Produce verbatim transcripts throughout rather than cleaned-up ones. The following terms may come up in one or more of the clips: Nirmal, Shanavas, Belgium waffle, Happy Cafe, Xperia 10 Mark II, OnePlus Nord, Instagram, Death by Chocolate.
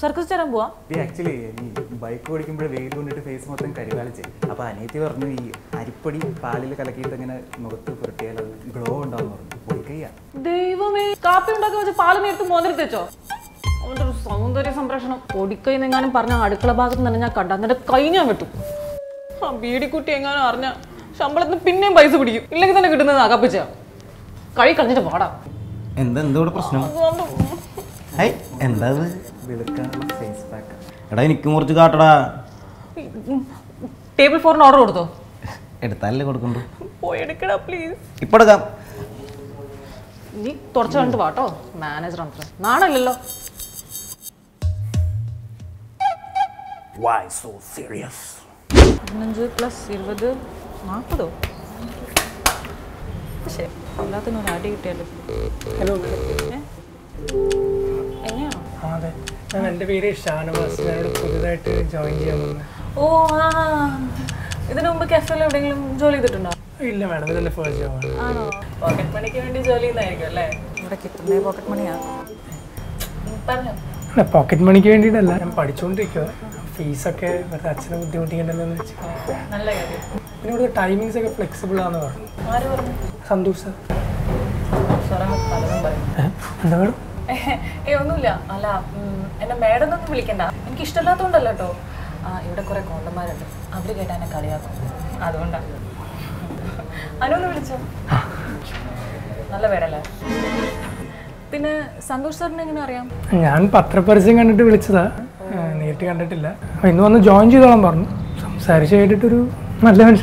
Circus charan boa? We actually bike ko dikhin pura veil unite face mothen kariyala che. Apa aniythi varnu I aripadi palil kalaki thangena magattu purtiyala glow onda varnu. Poikaiya. Devo me kaappi unda ke vachu palam erthu modar techo. Avante soundary samprashanam podikkai nenganam parna adukala bhagathu nanu njan kanda annade kaiyyan vittu. Ha beedi kutti engan arna shambalathu pinne paisa pidikkum. Illengil thanne kittunna akapicha. Kali kalinjittu vaada. Endha endoda prashnam? Hey, endha adu? Face pack. Table for an order. Please. Why so serious? Hello. My name is Shanavas. I joined you. Oh, ah. Did you join the cafe? No, I didn't. The first job. Pocket money is jolly. What pocket money? No, pocket money is not. I am studying. Fees are duty. The timings are flexible. Sandu sir. Sir, hey, I'm not sure. I'm not sure. I'm not sure. I'm not sure. I'm not sure. I'm not sure.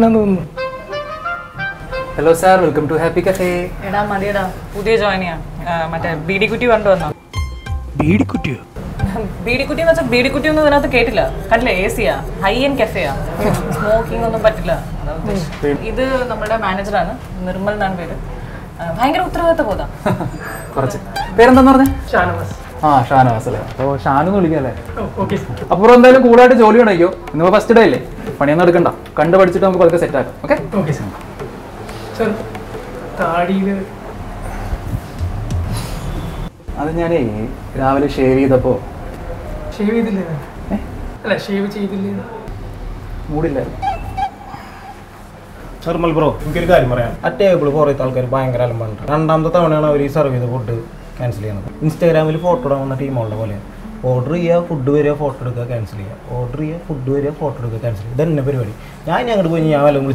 I'm not Hello sir, welcome to Happy Cafe. Eda madida, pudhiya join ya. Matte beedi kutti vandu vanna. Beedi kutti? Beedi kutti enna vecha beedi kutti onnu adathu kettilla. Kandile A C ya, high end cafe ya. Smoking onnum pattilla. Idu nammada manager aanu, Nirmal naan peru. Bhayangara uttaravatha poda. Korachu. Peru endannu parne? Shanavas. Ah, Shanavas alle. Oh, Shanu nu vilikkalle. Okay sir. Appo endalum cool aayittu jolly unakku. Innu first day alle. Pani onnu edukanda. Kandu padichittu namukku adukku set aakam. Okay? Okay sir. Sir, Tadi. That's why I shaved it. Shaved it? No, shaved it. No. Sir, bro, you can't get it. At table, you can't get it. You can't get it. Cancel it. Instagram, you can't get it. Order a food area for cancel. Order a food area for cancel. Then everybody. I can't go in. Hello.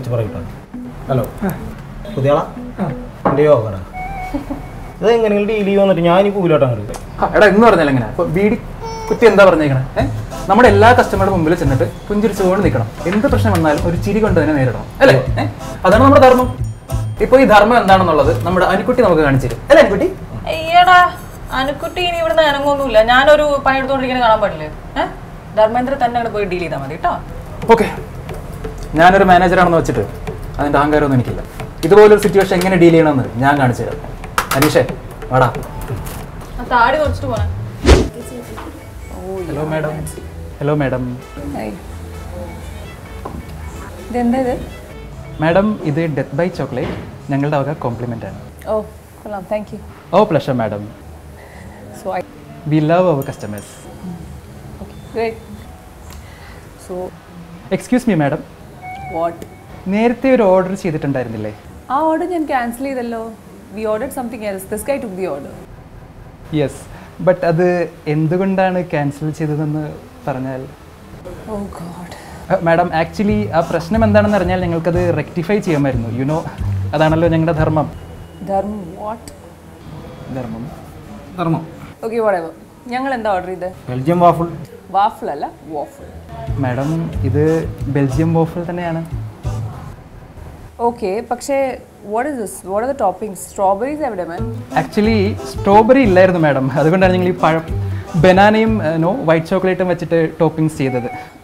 Hello. Hello. Hello. I am going to go to the house. I am going to go to the house. I am going to go to the house. I am going to go to the house. I am going to go to the house. I am going to go to the house. I am going to go to the house. I am going to go to the house. Anisha, what up? Hello, madam. Hello, madam. Hi. Madam, this is Death by Chocolate. I will give you a compliment. Oh, thank you. Oh, pleasure, madam. So I... We love our customers. Okay, great. So... Excuse me, madam. What? You ordered an order. I cancelled the order. We ordered something else. This guy took the order. Yes, but that's why I cancelled it. Oh God. Uh, madam, actually, I will rectify it. You know, that's our dharma. Dharma what? Dharma. Dharma. Okay, whatever. What order? Belgium waffle. Waffle, ala? Waffle. Madam, this is Belgium waffle. Okay, but what is this? What are the toppings? Strawberries? Actually, strawberry is not, madam. That's why you have banana and white chocolate toppings. I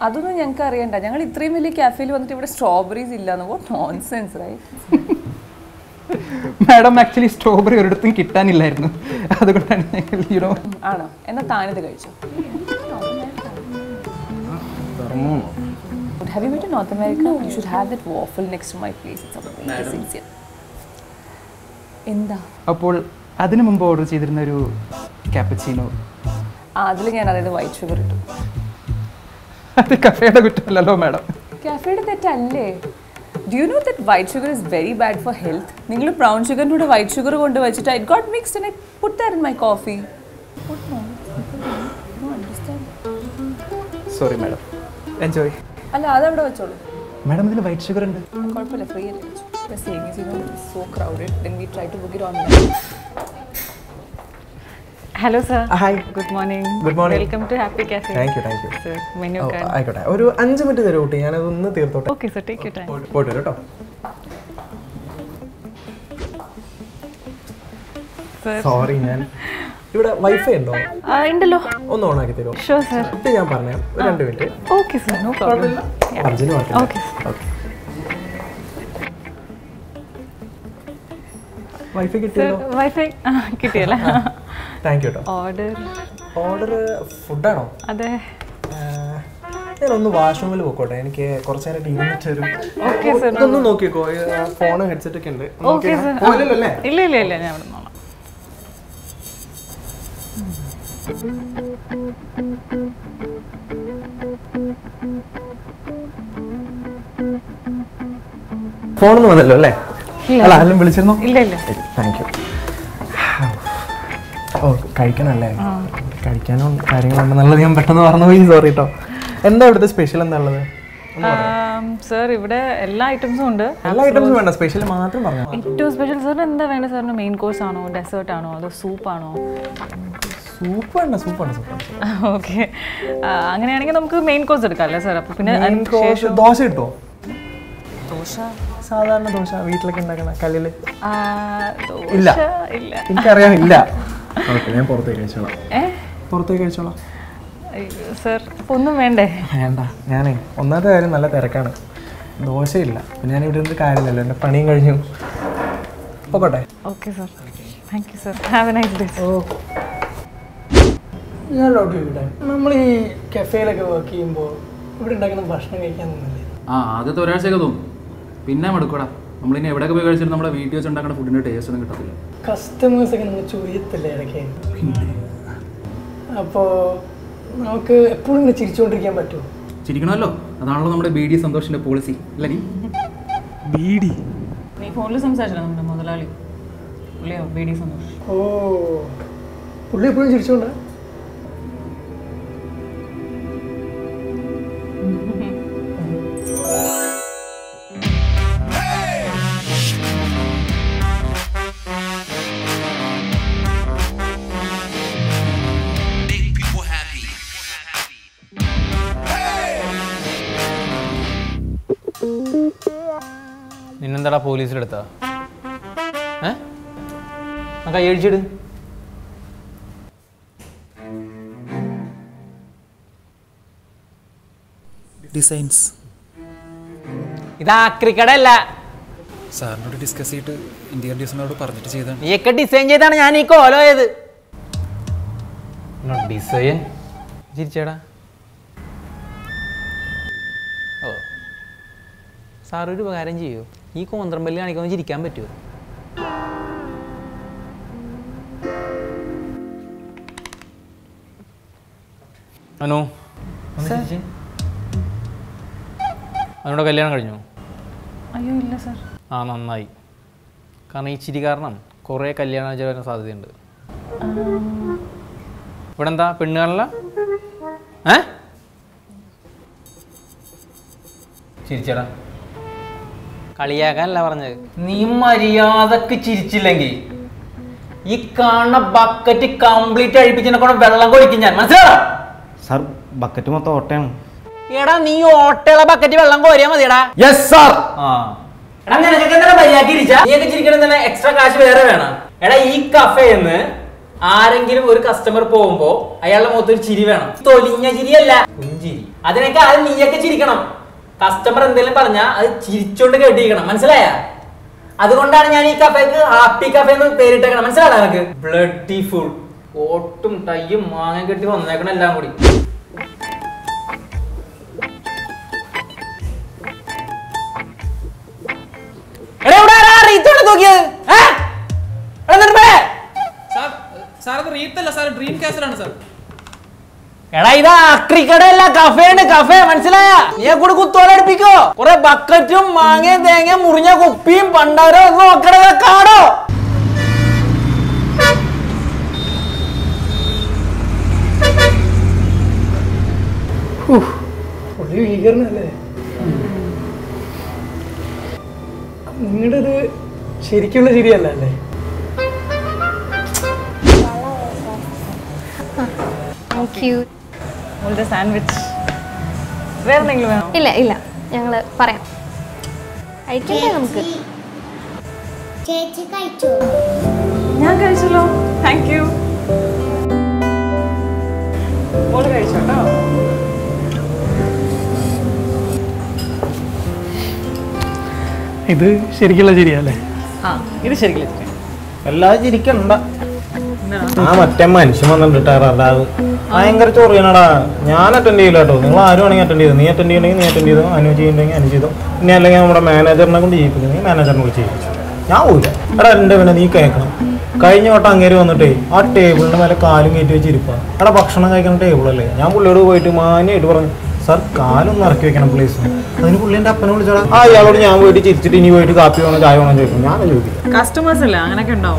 don't know. I don't know. Cafe don't strawberries. What nonsense, right? Madam, actually, strawberry is not a thing. That's why you know. I don't know. I Have you been to North America? No. You should have that waffle next to my place. It's amazing. Madam. Inda. Apol, adinu mumbu order cheyirunna oru cappuccino. That's white sugar. That's cafe madam. Cafe do you know that white sugar is very bad for health? You brown sugar and white sugar. It got mixed and I put that in my coffee. What wrong? I don't understand. Sorry madam. Enjoy. Madam, there is white sugar. I'm not afraid. The saying is, you know, it's so crowded. Then we try to book it online. Hello sir. Hi. Good morning. Good morning. Welcome to Happy Cafe. Thank you, thank you. Sir, menu card. I got it. ഒരു five minute നേരെ ഓട്ട് ഞാൻ അതൊന്ന് തീർത്തോട്ടെ. Okay sir, take your time. പോട്ട് കേട്ടോ. Sir. Sorry ഞാൻ. ഇവിടെ വൈഫൈ ഉണ്ടോ? ആ ഉണ്ടല്ലോ. ഒന്ന് ഓൺ ആക്കി തരോ? Sure sir. ഇത് ഞാൻ പറഞ്ഞു. ഒരു two minute. Okay sir, no problem. Urgent work. Okay. Okay. Wifi കിട്ടിയോ? വൈഫൈ കിട്ടിയല്ല. Thank you. Order. Order food. I am going washroom. Okay, sir. I phone headset. Okay, sir. No, no, no. Phone no, no, no. Thank you. Oh, I can't allow it. I can't allow it. I'm sorry. What is special? Sir, there are all items. All items are special. Two special, sir. What is the main course? Dessert? Soup? Soup? Soup? Okay. We have a main course, sir. Main course? Dosha? Dosha? Normal dosha. Wheat? Kalile? Dosha? No. No. Okay, I'm going to go. Eh? I'm going to go. Sir, I'm going to go. I'm not going to go. I'm not going. Okay, sir. Thank you, sir. Have a nice day, sir. Oh. I'm not going to go. I'm going to go. I'm going to go. Customers are going to be able to get the customers. So, we are going to get the customers. That's the B D policy. B D? We are going to get B D. Oh. Are you going to get the police? Huh? What are you doing? Designs. This is cricket. Sir, I discussed it in the design. What design is this? Not design. Oh. Sir, what are you doing? You can't get a million. You can't get a million. Hello? Sir? I'm not going to get a million. Are you ill, sir? I'm not. I'm going to get a million. What is that? Huh? Chirichara. Kaliyagan Lavarne. Nimaria the Kichilangi. You can't bucket it completely between a corner of Belangoikin, sir. Bucketum or ten. Yada New or Telabacat Langoria. Yes, sir. I'm going to get a Yakirija. Yakirija than an extra cash with Arena. At a e cafe, I am giving a customer pombo. I am a motor chirivana. Tolina Giria. I think I need a chiricanum. Customer and Deleparna, Chichota Digan, Mansalaya. Adonani Cafe, Happy Cafe, and Peritagan Mansala. Bloody food. Autumn time, I get on Nagan Lambury. Sir, Sir, the retail is a dream castle, sir. Eda, Cricadella Cafe and a cafe, Mansilla. You could go toilet pico. Or a bucket, you mangan, then a Murina cook pimp under a car. What do you hear? I'm going to do a circular serial. How cute. Hold the sandwich. Where are you? No, no. I'm going to I think I'm good. Thank you. What are you This is circular. Yes, this is circular. Everything is circular. I am ten months. I am retired. I am going to go. I am going to go. I am going to go. I am going to go. I am going to go. I am Sir, I don't know how to place. I don't know how to place. I don't know how to place. Customers, I don't know.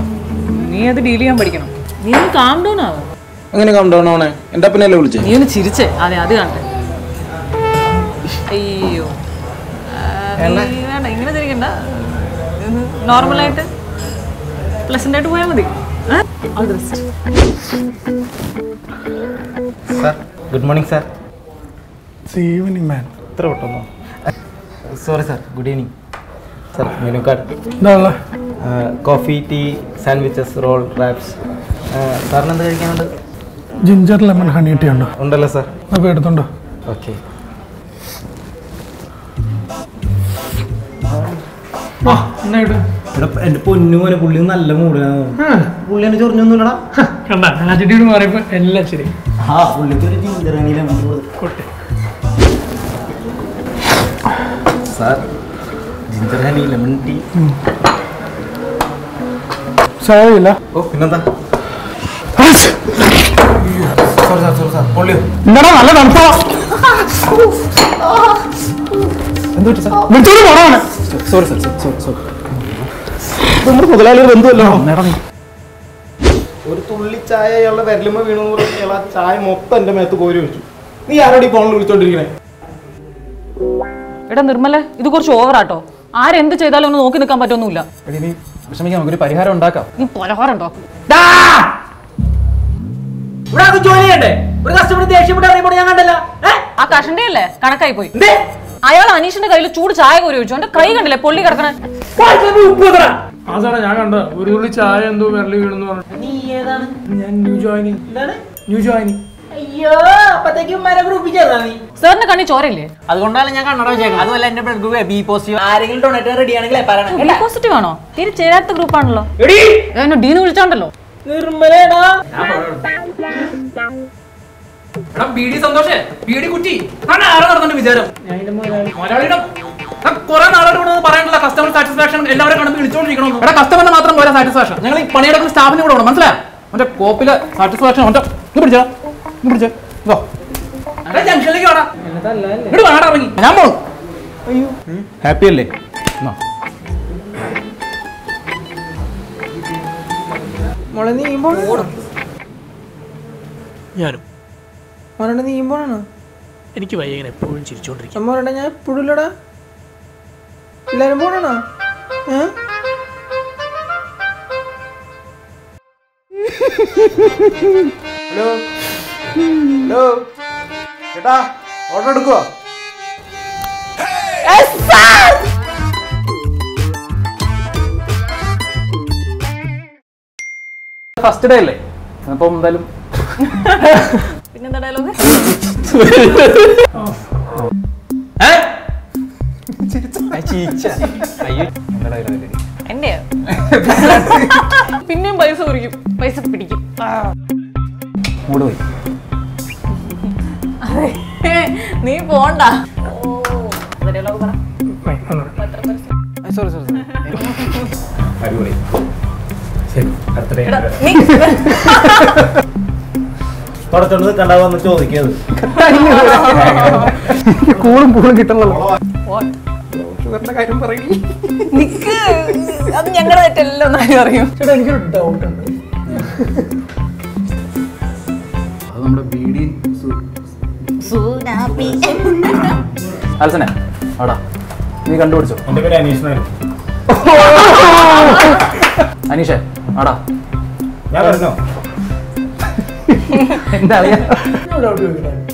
You don't know how to place. You don't know how to place. You don't know how to place. See you evening, man. Sorry, sir. Good evening. Sir, menu card. No, no. Uh, coffee, tea, sandwiches, roll, wraps. Uh, sir, what do you have? Ginger, lemon, honey tea. Undala, sir. Okay. Oh, what do you have? You have a little bit of Sir, ginger honey, lemon tea. Sorry, la. Oh, Pinata. Sorry, sir, sorry, sir. Hold you. No, no, no, no, no. Sorry, sir, sorry, sorry. No, Nirmal, you could show over at all. I end the Chetal and walk in the Campatonula. Something I'm going to pay her on Daka. You pull a horn dog. Da! What are you doing? What are you doing? What are you doing? What are you doing? What are you doing? What are you doing? What are you doing? What are you doing? What are you doing? What are you doing? What are Yeah, but I give my group. Sir, I can't tell you. I don't know. I don't know. I don't know. I don't know. I don't know. I don't know. I don't know. I don't know. I don't know. I don't Go. I'm happy. No. What are you doing? What are you doing? What are you doing? What are you doing? What are Hello? Hello? Beta, order to go. Yes, sir! First day, I'm going to the dialogue. What do we? Nee ponda oh adellalo para I sorry sorry sorry sorry sorry I don't know.